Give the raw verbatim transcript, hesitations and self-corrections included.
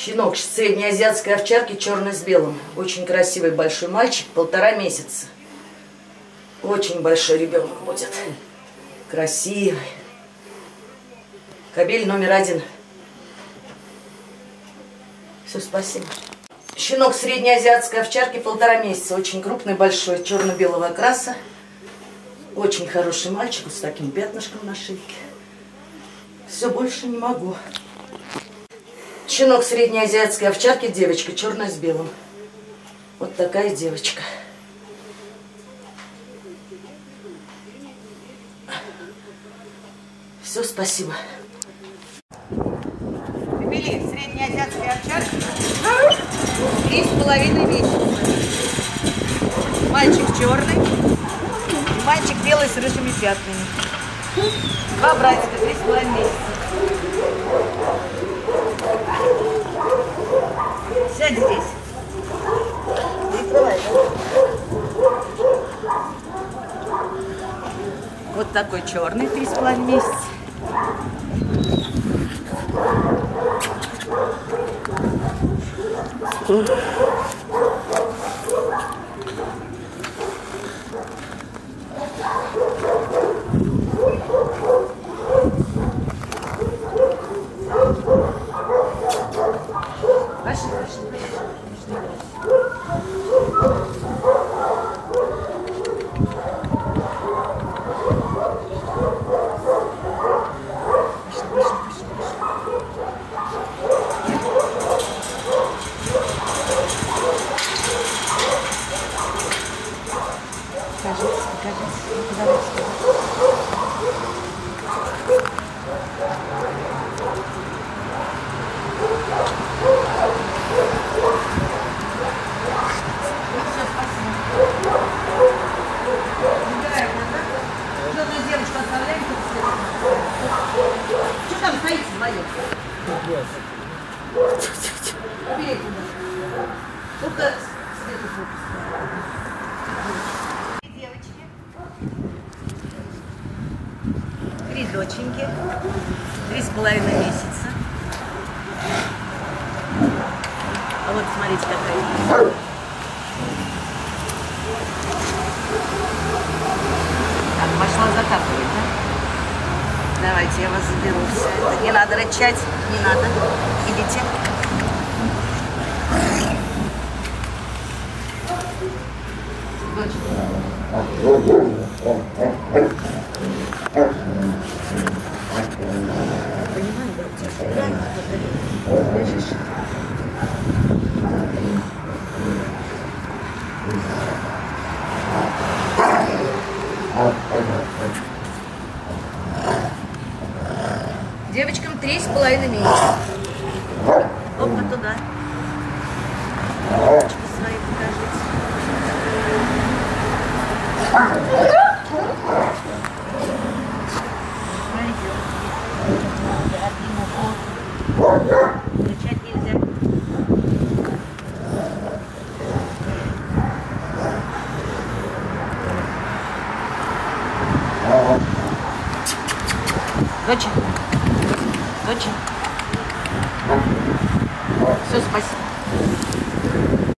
Щенок среднеазиатской овчарки, черный с белым. Очень красивый большой мальчик, полтора месяца. Очень большой ребенок будет. Красивый. Кобель номер один. Все, спасибо. Щенок среднеазиатской овчарки, полтора месяца. Очень крупный, большой, черно-белого окраса. Очень хороший мальчик, вот с таким пятнышком на шейке. Все, больше не могу. Щенок среднеазиатской овчарки, девочка, черная с белым. Вот такая девочка. Все, спасибо. Кобели среднеазиатской овчарки три с половиной месяца. Мальчик черный, мальчик белый с рыжими пятнами. Два братика, три с половиной месяца. Сядь здесь. Вот такой черный, три с половиной месяца. Три доченьки, три с половиной месяца. А вот смотрите, какая. Так, пошла закапывать, да? Давайте я вас заберу все это. Не надо рычать, не надо. Идите. Девочкам три с половиной месяца. Опа, туда. Девочки свои покажите. Кричать нельзя. Доча. Доча. Все, спасибо.